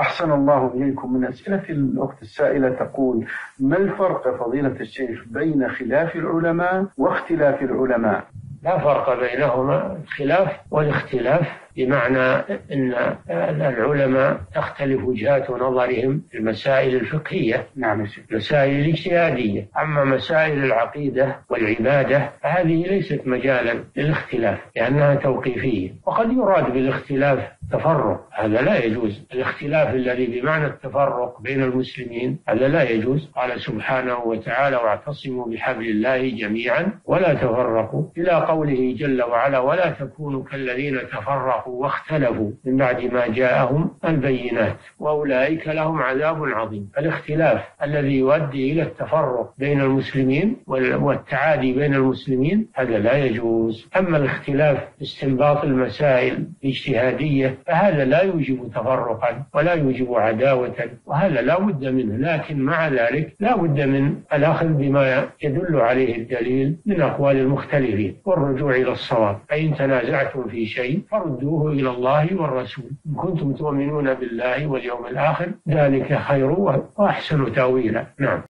أحسن الله إليكم. من أسئلة الأخت السائلة تقول: ما الفرق فضيلة الشيخ بين خلاف العلماء واختلاف العلماء؟ لا فرق بينهما. الخلاف والاختلاف بمعنى أن العلماء تختلف وجهات نظرهم في المسائل الفقهية، نعم، مسائل الاجتهادية. أما مسائل العقيدة والعبادة فهذه ليست مجالا للاختلاف لأنها توقيفية، وقد يراد بالاختلاف تفرق، هذا لا يجوز. الاختلاف الذي بمعنى التفرق بين المسلمين هذا لا يجوز. قال سبحانه وتعالى: واعتصموا بحبل الله جميعا ولا تفرقوا، إلى قوله جل وعلا: ولا تكونوا كالذين تفرقوا واختلفوا من بعد ما جاءهم البينات وأولئك لهم عذاب عظيم. الاختلاف الذي يؤدي إلى التفرق بين المسلمين والتعادي بين المسلمين هذا لا يجوز. أما الاختلاف استنباط المسائل الاجتهادية فهذا لا يوجب تفرقا ولا يوجب عداوة، وهذا لا بد منه، لكن مع ذلك لا بد من الأخذ بما يدل عليه الدليل من أقوال المختلفين والرجوع إلى الصواب. فإن تنازعتم في شيء فردوه إلى الله والرسول إن كنتم تؤمنون بالله واليوم الآخر، ذلك خير وأحسن تأويلا. نعم.